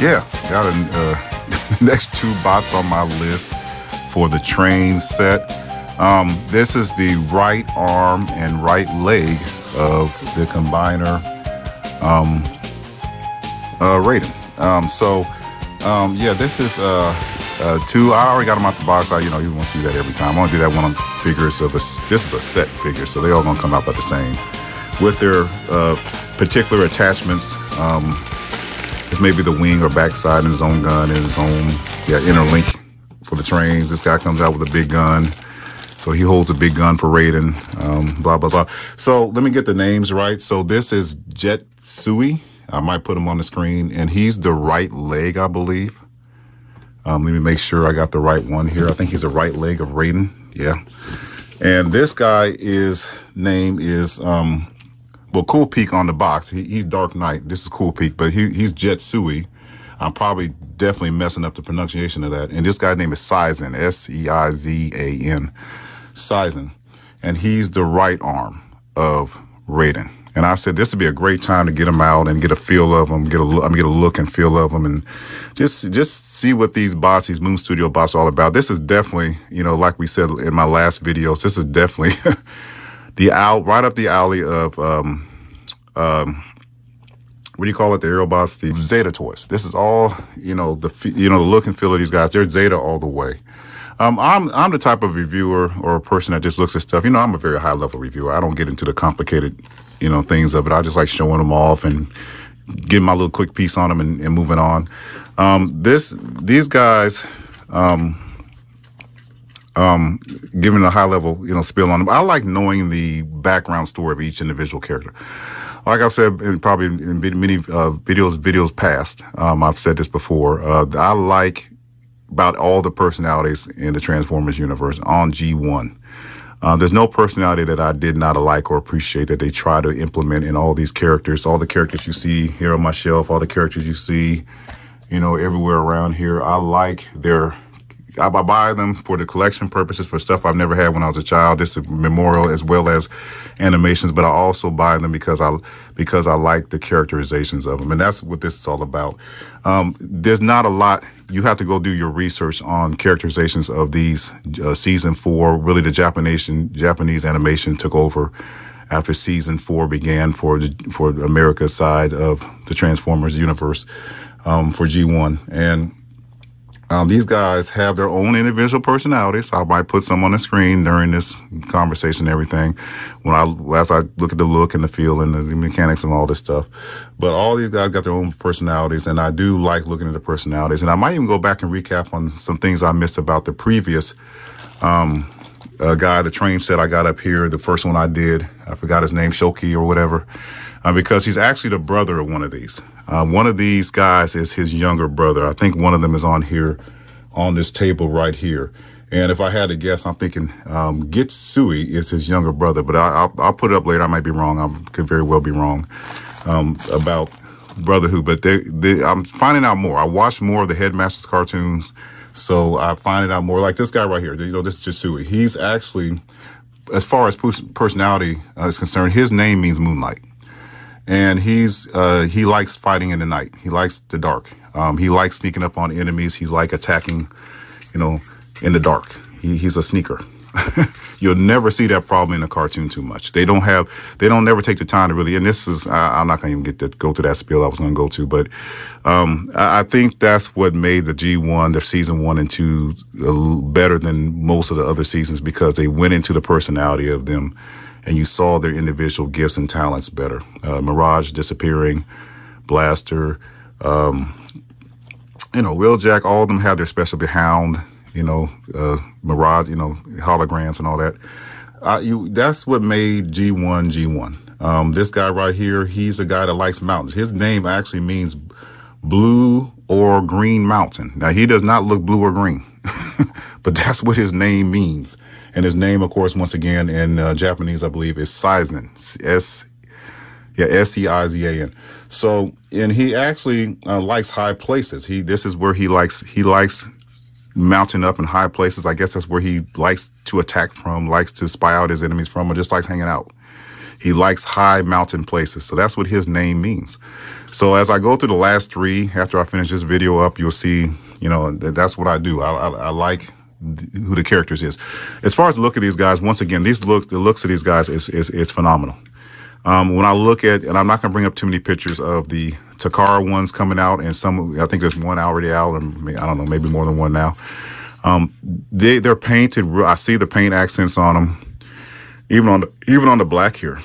Yeah, got the next two bots on my list for the train set. This is the right arm and right leg of the combiner Raiden. This is two. I already got them out the box. You won't see that every time. I want to do that one on figures. This is a set figure, so they all gonna come out about the same with their particular attachments. It's maybe the wing or backside and his own gun and his own inner link for the trains. This guy comes out with a big gun. So he holds a big gun for Raiden, blah, blah, blah. So let me get the names right. So this is Getsuei. I might put him on the screen. And he's the right leg, I believe. Let me make sure I got the right one here. I think he's the right leg of Raiden. Yeah. And this guy name is Cool Peak on the box. He's Dark Knight. This is Cool Peak, but he's Getsuei. I'm probably definitely messing up the pronunciation of that. And this guy's name is Seizan, S-E-I-Z-A-N, Seizan. And he's the right arm of Raiden. And I said this would be a great time to get him out and get a feel of him, get a look and feel of him, and just see what these bots, these Moon Studio bots, are all about. This is definitely, like we said in my last videos, this is definitely... right up the alley of, the Aerobots, the Zeta toys. This is all, the look and feel of these guys. They're Zeta all the way. I'm the type of reviewer or person that just looks at stuff. I'm a very high level reviewer. I don't get into the complicated, things of it. I just like showing them off and getting my little quick piece on them and moving on. These guys, giving a high level, spill on them. I like knowing the background story of each individual character. Like I've said, in many videos past, I've said this before. I like about all the personalities in the Transformers universe on G1. There's no personality that I did not like or appreciate that they try to implement in all these characters. All the characters you see here on my shelf, all the characters you see, everywhere around here. I like their. I buy them for the collection purposes, for stuff I've never had when I was a child, just a memorial as well as animations. But I also buy them because I like the characterizations of them. And that's what this is all about. There's not a lot. You have to go do your research on characterizations of these. Season 4, really the Japanese animation took over after Season 4 began for America's side of the Transformers universe, for G1. And these guys have their own individual personalities. I might put some on the screen during this conversation and everything as I look at the look and the feel and the mechanics and all this stuff. But all these guys got their own personalities, and I do like looking at the personalities. And I might even go back and recap on some things I missed about the previous the train set I got up here, the first one I did. I forgot his name, Shouki or whatever, because he's actually the brother of one of these. One of these guys is his younger brother. I think one of them is on here, on this table right here. And if I had to guess, I'm thinking Getsuei is his younger brother. But I'll put it up later. I might be wrong. I could very well be wrong about brotherhood. But I'm finding out more. I watch more of the Headmaster's cartoons, so I find it out more. Like this guy right here, this Getsuei. He's actually, as far as personality is concerned, his name means moonlight. And he likes fighting in the night. He likes the dark. He likes sneaking up on enemies. He's like attacking, in the dark. He's a sneaker. You'll never see that problem in a cartoon too much. They don't never take the time to really. And this is, I'm not gonna even go to that spiel I was gonna go to, but I think that's what made the G1, the Season 1 and 2, better than most of the other seasons, because they went into the personality of them, and you saw their individual gifts and talents better. Mirage disappearing, Blaster, Wheeljack. All of them had their special behind. Mirage, holograms and all that. That's what made G1. This guy right here, he's a guy that likes mountains. His name actually means blue or green mountain. Now, he does not look blue or green, but that's what his name means. And his name, of course, once again, in Japanese, I believe, is Seizan. S-E-I-Z-A-N. So, and he actually likes high places. This is where he likes mounting up in high places. I guess that's where he likes to attack from, likes to spy out his enemies from, or just likes hanging out. He likes high mountain places. So that's what his name means. So as I go through the last three, after I finish this video up, you'll see, you know, that's what I do. I like who the characters is. As far as the look of these guys, once again, the looks of these guys is phenomenal. When I look at, and I'm not going to bring up too many pictures of the Takara ones coming out, and some, I think there's one already out, and I don't know, maybe more than one now. They're painted. I see the paint accents on them, even on the black here.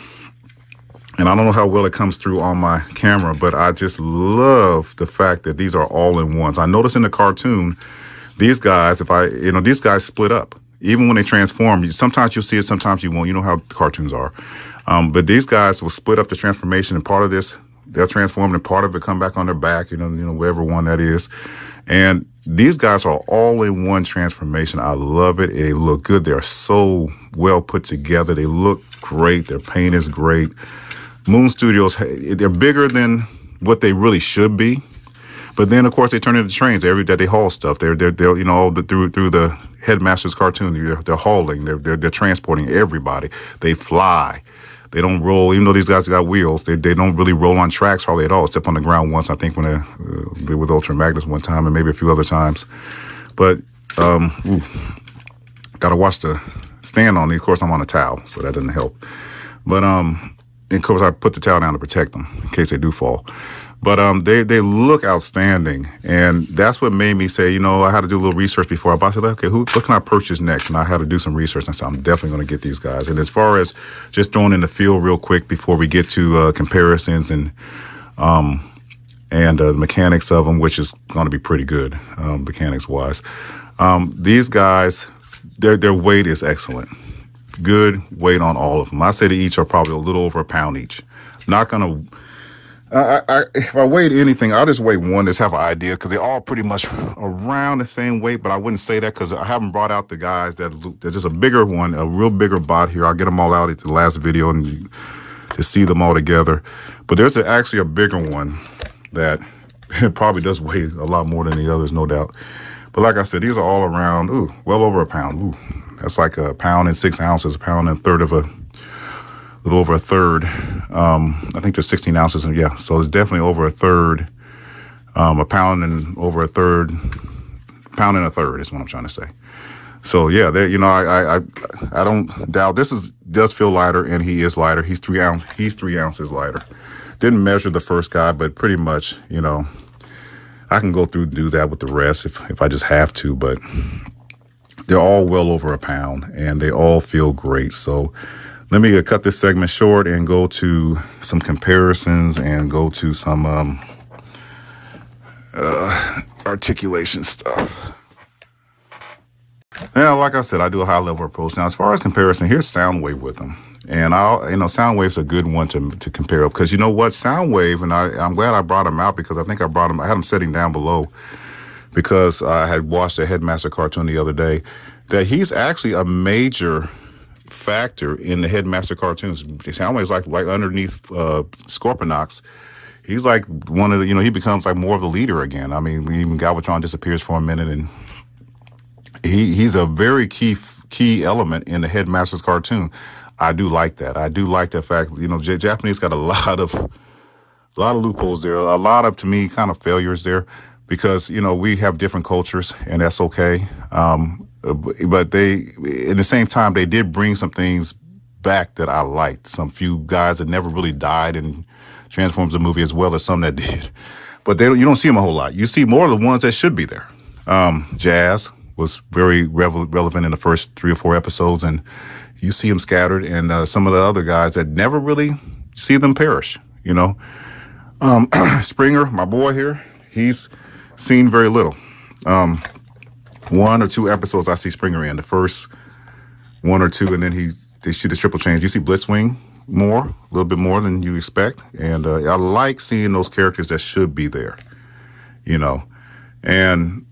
And I don't know how well it comes through on my camera, but I just love the fact that these are all in ones. I noticed in the cartoon, these guys, these guys split up. Even when they transform, sometimes you'll see it, sometimes you won't. You know how cartoons are. But these guys will split up the transformation, and part of this, they'll transform, and part of it come back on their back, you know, whatever one that is. And these guys are all in one transformation. I love it. They look good. They are so well put together. They look great. Their paint is great. Moon Studios, they're bigger than what they really should be. But then, of course, they turn into trains every day. They haul stuff. They're you know, through the Headmaster's cartoon, they're hauling. They're transporting everybody. They fly. They don't roll, even though these guys got wheels. They don't really roll on tracks hardly at all, except on the ground once, I think, when they were with Ultra Magnus one time, and maybe a few other times. But gotta watch the stand on these. Of course, I'm on a towel, so that doesn't help. But of course, I put the towel down to protect them in case they do fall. But they look outstanding, and that's what made me say, you know, I had to do a little research before I bought it. Okay, what can I purchase next? And I had to do some research, and so I'm definitely going to get these guys. And as far as just throwing in the field real quick before we get to comparisons and the mechanics of them, which is going to be pretty good mechanics-wise, these guys, their weight is excellent. Good weight on all of them. I say that each are probably a little over a pound each. Not going to... If I weighed anything, I'll just weigh one, just have an idea, because they're all pretty much around the same weight, but I wouldn't say that because I haven't brought out the guys that look. There's just a bigger one, a real bigger bot here. I'll get them all out at the last video and to see them all together. But there's actually a bigger one that probably does weigh a lot more than the others, no doubt. But like I said, these are all around, ooh, well over a pound. Ooh, that's like a pound and 6 ounces, a pound and a third of a... a little over a third. I think there's 16 ounces. And yeah, so it's definitely over a third. A pound and over a third. Pound and a third is what I'm trying to say. So yeah, you know, I don't doubt this does feel lighter, and he is lighter. He's 3 ounces. He's 3 ounces lighter. Didn't measure the first guy, but pretty much, you know, I can go through and do that with the rest if I just have to. But they're all well over a pound, and they all feel great. So. Let me cut this segment short and go to some comparisons and go to some articulation stuff. Now, like I said, I do a high-level approach. Now, as far as comparison, here's Soundwave with them. And, you know, Soundwave's a good one to compare up because, you know what, Soundwave, and I'm glad I brought him out because I think I had him sitting down below because I had watched the Headmaster cartoon the other day, that he's actually a major factor in the Headmaster cartoons. Soundwave's like underneath Scorponok. He's like one of the, you know, he becomes like more of the leader again. I mean, even Galvatron disappears for a minute, and he's a very key element in the Headmaster's cartoon. I do like that. I do like the fact, you know, Japanese got a lot of loopholes there, a lot of, to me, kind of failures there, because, you know, we have different cultures, and that's okay. But they, at the same time, they did bring some things back that I liked. Some few guys that never really died in Transformers the movie, as well as some that did. But you don't see them a whole lot. You see more of the ones that should be there. Jazz was very relevant in the first 3 or 4 episodes, and you see them scattered. And some of the other guys that never really see them perish, you know. Springer, my boy here, he's seen very little. 1 or 2 episodes I see Springer in, the first 1 or 2, and then they shoot a triple change. You see Blitzwing more, a little bit more than you expect, and I like seeing those characters that should be there, you know. And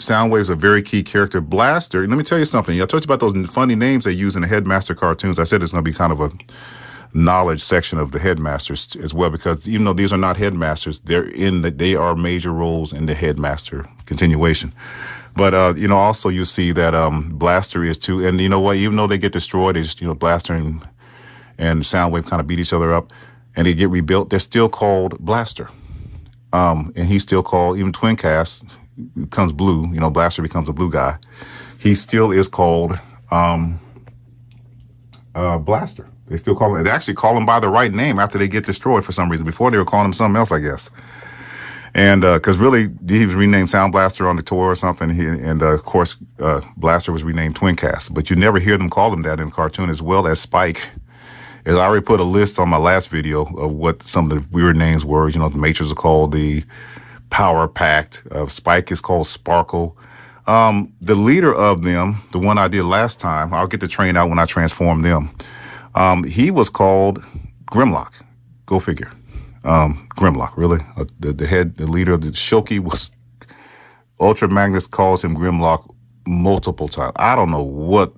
Soundwave's a very key character. Blaster, let me tell you something. I told you about those funny names they use in the Headmaster cartoons. I said it's going to be kind of a knowledge section of the Headmasters as well, because even though these are not Headmasters, they're in the, they are major roles in the Headmaster continuation. But you know, also you see that Blaster is too, and you know what? Even though they get destroyed, they just, you know, Blaster and Soundwave kind of beat each other up, and they get rebuilt. They're still called Blaster, and he's still called, even Twincast becomes Blue. You know, Blaster becomes a blue guy. He still is called Blaster. They still call him, they actually call him by the right name after they get destroyed for some reason. Before, they were calling him something else, I guess. And because really, he was renamed Sound Blaster on the tour or something. And of course, Blaster was renamed Twincast. But you never hear them call him that in cartoon, as well as Spike. As I already put a list on my last video of what some of the weird names were. You know, the Matrix are called the Power Pact. Spike is called Sparkle. The leader of them, the one I did last time, I'll get the train out when I transform them. He was called Grimlock. Go figure. Grimlock, really? The leader of the Shouki was... Ultra Magnus calls him Grimlock multiple times. I don't know what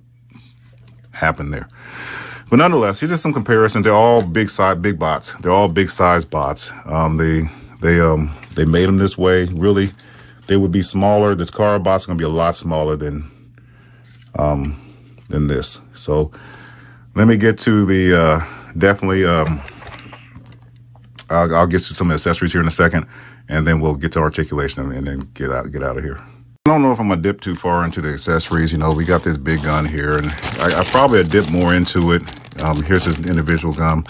happened there. But nonetheless, here's just some comparisons. They're all big bots. They're all big size bots. They made them this way. Really, they would be smaller. The car bots are going to be a lot smaller than this. So... let me get to the, definitely, I'll get to some accessories here in a second, and then we'll get to articulation and then get out of here. I don't know if I'm going to dip too far into the accessories. You know, we got this big gun here, and I probably dip more into it. Here's his individual gun.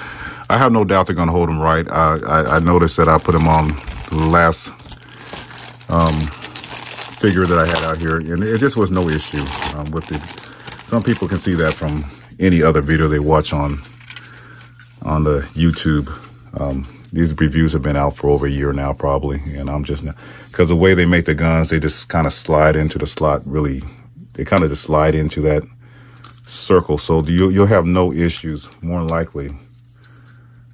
I have no doubt they're going to hold him right. I noticed that I put him on the last figure that I had out here, and it just was no issue with the, some people can see that from any other video they watch on the YouTube. These reviews have been out for over a year now, probably, and I'm just now, because the way they make the guns, they just kind of slide into the slot. Really, they kind of just slide into that circle, so you'll have no issues, more than likely.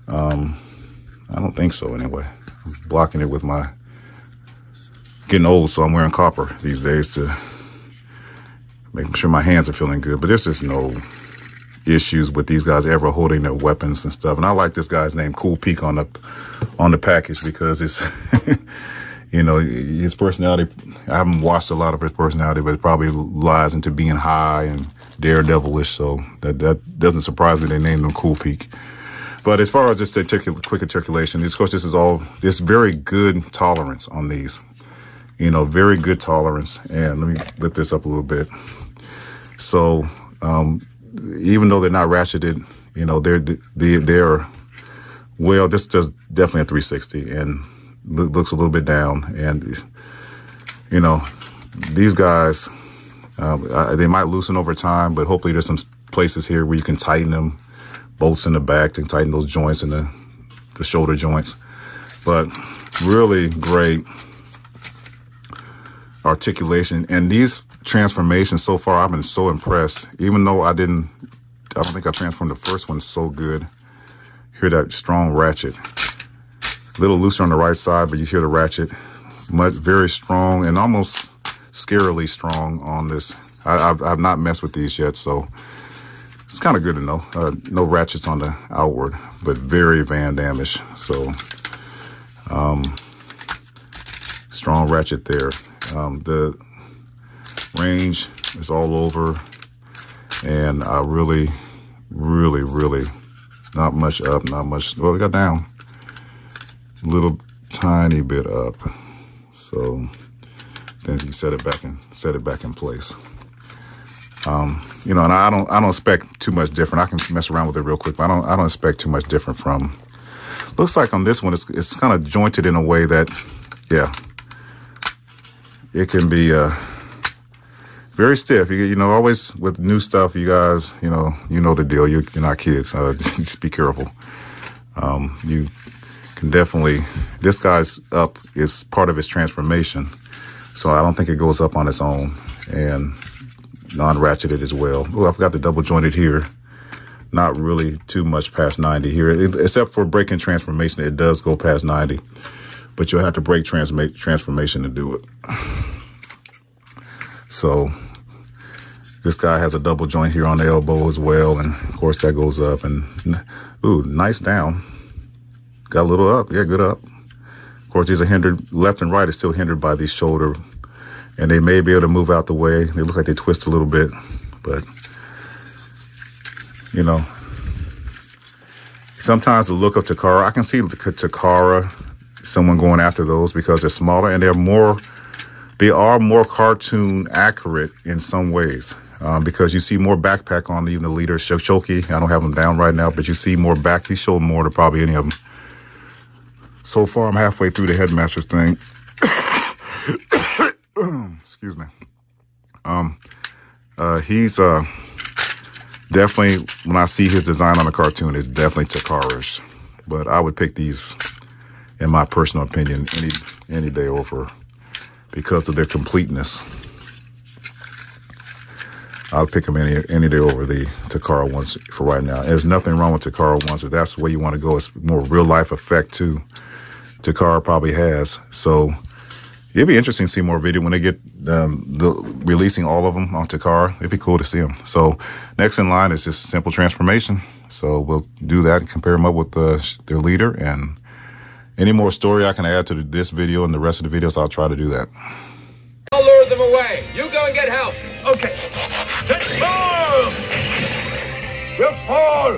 I don't think so, anyway. I'm blocking it with my, getting old, so I'm wearing copper these days to make sure my hands are feeling good. But there's just no issues with these guys ever holding their weapons and stuff. And I like this guy's name, Cool Peak, on the package, because it's, you know, his personality. I haven't watched a lot of his personality, but it probably lies into being high and daredevilish. So that doesn't surprise me they named him Cool Peak. But as far as just quick articulation, of course, this is all, there's very good tolerance on these, you know, very good tolerance. And let me lift this up a little bit. So, even though they're not ratcheted, you know, they're well, this does definitely a 360 and looks a little bit down. And, you know, these guys, they might loosen over time, but hopefully there's some places here where you can tighten them, bolts in the back, and tighten those joints and the shoulder joints. But really great articulation. And these transformations so far, I've been so impressed. Even though I don't think I transformed the first one so good. Hear that strong ratchet. A little looser on the right side, but you hear the ratchet. Much, very strong and almost scarily strong on this. I've not messed with these yet, so it's kind of good to know. No ratchets on the outward, but very Van Damme-ish. So, strong ratchet there. The range is all over, and I really not much up, not much. Well, we got down a little tiny bit up, so then you set it back in place. You know, and I don't expect too much different. I can mess around with it real quick, but I don't expect too much different from. Looks like on this one, it's kind of jointed in a way that, yeah, it can be very stiff. You know, always with new stuff, you guys, you know the deal. You're not kids. Just be careful. You can definitely, this guy's up is part of his transformation, so I don't think it goes up on its own, and non-ratcheted as well. Oh, I forgot the double jointed here. Not really too much past 90 here, except for breaking transformation. It does go past 90. But you'll have to break transformation to do it. So this guy has a double joint here on the elbow as well, and of course that goes up. And ooh, nice down. Got a little up. Yeah, good up. Of course, these are hindered. Left and right is still hindered by these shoulder, and they may be able to move out the way. They look like they twist a little bit, but you know, sometimes the look of Takara, I can see Takara, someone going after those because they're smaller and they're more, they are more cartoon accurate in some ways, because you see more backpack on even the leader, Shouki. I don't have them down right now, but you see more back. He showed more than probably any of them. So far, I'm halfway through the Headmaster's thing. Excuse me. He's definitely, when I see his design on the cartoon, it's definitely Takara's. But I would pick these, in my personal opinion, any day over because of their completeness. I'll pick them any day over the Takara ones for right now. There's nothing wrong with Takara ones. If that's the way you want to go, it's more real life effect too. Takara probably has. So it'd be interesting to see more video when they get releasing all of them on Takara. It'd be cool to see them. So next in line is just simple transformation. So we'll do that and compare them up with their leader, and any more story I can add to this video and the rest of the videos, I'll try to do that. I'll lure them away. You go and get help. Okay. Just move! We'll fall!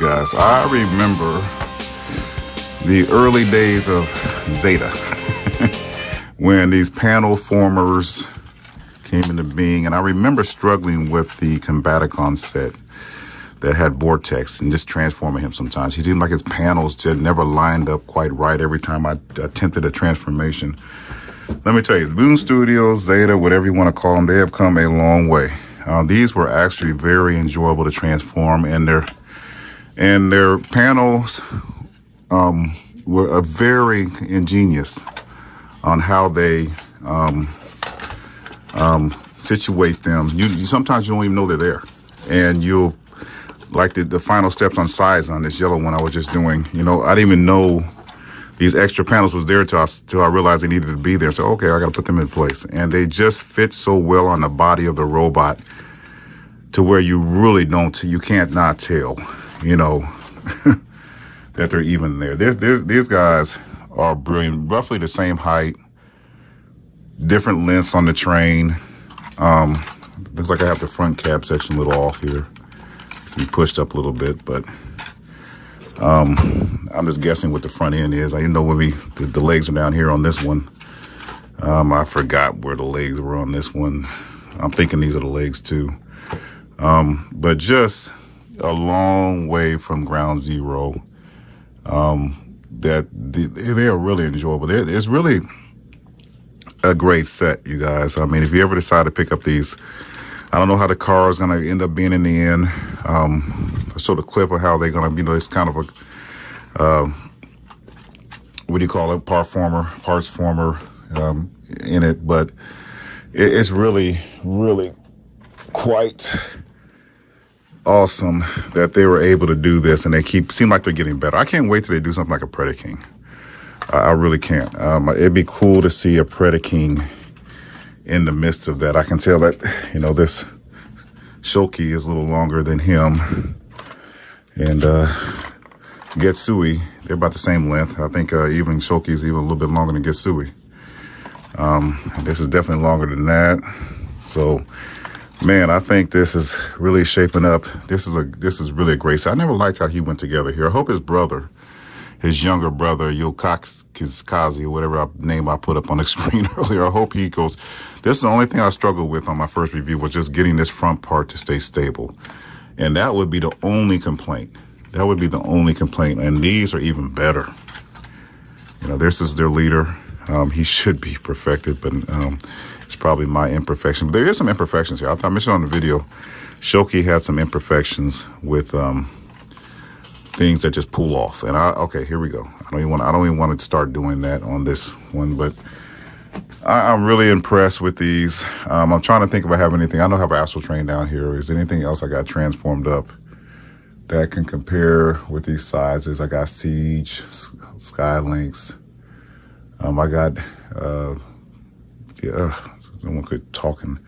Guys, I remember the early days of Zeta when these panel formers came into being, and I remember struggling with the Combaticon set that had Vortex and just transforming him sometimes. He seemed like his panels just never lined up quite right every time I attempted a transformation. Let me tell you, Moon Studio, Zeta, whatever you want to call them, they have come a long way. These were actually very enjoyable to transform, and their panels were very ingenious on how they situate them. You sometimes you don't even know they're there, and you'll like the final steps on Seizan, this yellow one I was just doing. You know, I didn't even know these extra panels was there till I realized they needed to be there. So okay, I got to put them in place, and they just fit so well on the body of the robot to where you really don't, you can't not tell, you know, that they're even there. These guys are brilliant. Roughly the same height, different lengths on the train. Looks like I have the front cab section a little off here. It's been pushed up a little bit, but I'm just guessing what the front end is. I know when the legs are down here on this one. I forgot where the legs were on this one. I'm thinking these are the legs too. But just a long way from ground zero. They are really enjoyable. It's really a great set, you guys. I mean, if you ever decide to pick up these, I don't know how the car is going to end up being in the end. I'll show the clip of how they're going to, you know, it's kind of a, what do you call it, parts former in it. But it's really, really quite awesome that they were able to do this, and they seem like they're getting better. I can't wait till they do something like a Predaking. I really can't. It'd be cool to see a Predaking in the midst of that. I can tell that, you know, this Shouki is a little longer than him, and Getsuei, they're about the same length. I think even Shouki is even a little bit longer than Getsuei. This is definitely longer than that. So man, I think this is really shaping up. This is really a great set. I never liked how he went together here. I hope his brother, his younger brother, Yokaxkazi, whatever name I put up on the screen earlier, I hope he goes. This is the only thing I struggled with on my first review, was just getting this front part to stay stable. And that would be the only complaint. That would be the only complaint. And these are even better. You know, this is their leader. He should be perfected, but it's probably my imperfection. But there is some imperfections here. I mentioned on the video Shouki had some imperfections with things that just pull off. And okay, here we go. I don't even want to start doing that on this one, but I'm really impressed with these. I'm trying to think if I have anything. I don't have Astral Train down here. Is there anything else I got transformed up that I can compare with these sizes? I got Siege, Skylinks. I got, no one could talking.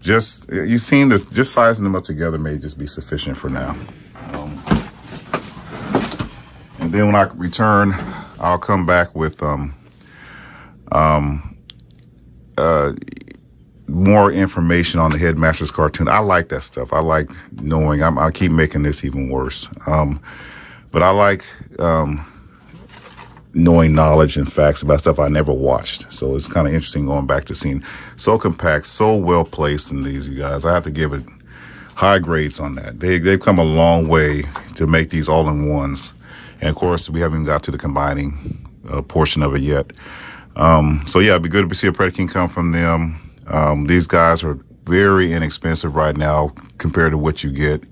Just, you've seen this, just sizing them up together may just be sufficient for now. And then when I return, I'll come back with more information on the Headmaster's cartoon. I like that stuff. I like knowing. I keep making this even worse. But I like knowing knowledge and facts about stuff I never watched. So it's kind of interesting going back to seeing. So compact, so well placed in these, you guys. I have to give it high grades on that. They've come a long way to make these all-in-ones. And of course, we haven't even got to the combining portion of it yet. So yeah, it'd be good to see a Predaking come from them. These guys are very inexpensive right now compared to what you get.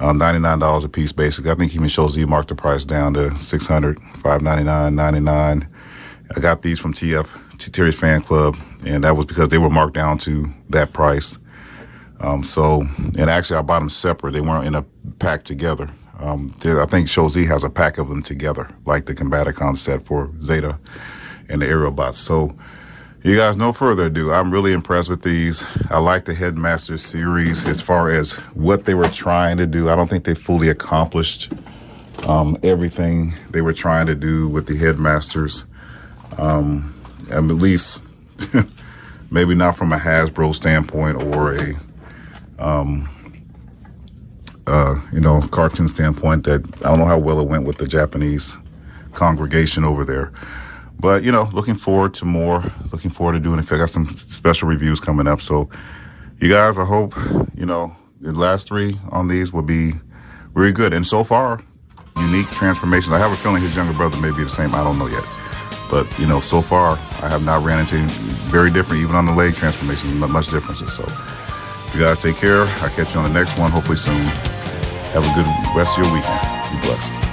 $99 a piece, basically. I think even Show-Z marked the price down to $600, $599.99. I got these from Terry's Fan Club, and that was because they were marked down to that price. And actually, I bought them separate. They weren't in a pack together. I think Show-Z has a pack of them together, like the Combaticon set for Zeta and the Aerobots. So, you guys, no further ado, I'm really impressed with these. I like the Headmaster series as far as what they were trying to do. I don't think they fully accomplished everything they were trying to do with the Headmasters. At least, maybe not from a Hasbro standpoint or a cartoon standpoint. That I don't know how well it went with the Japanese congregation over there, but looking forward to more. Looking forward to doing it. I got some special reviews coming up, so you guys, I hope the last three on these will be very good. And so far, unique transformations. I have a feeling his younger brother may be the same. I don't know yet, but so far I have not ran into very different, even on the leg transformations, much differences. So you guys take care. I'll catch you on the next one, hopefully soon. Have a good rest of your weekend. Be blessed.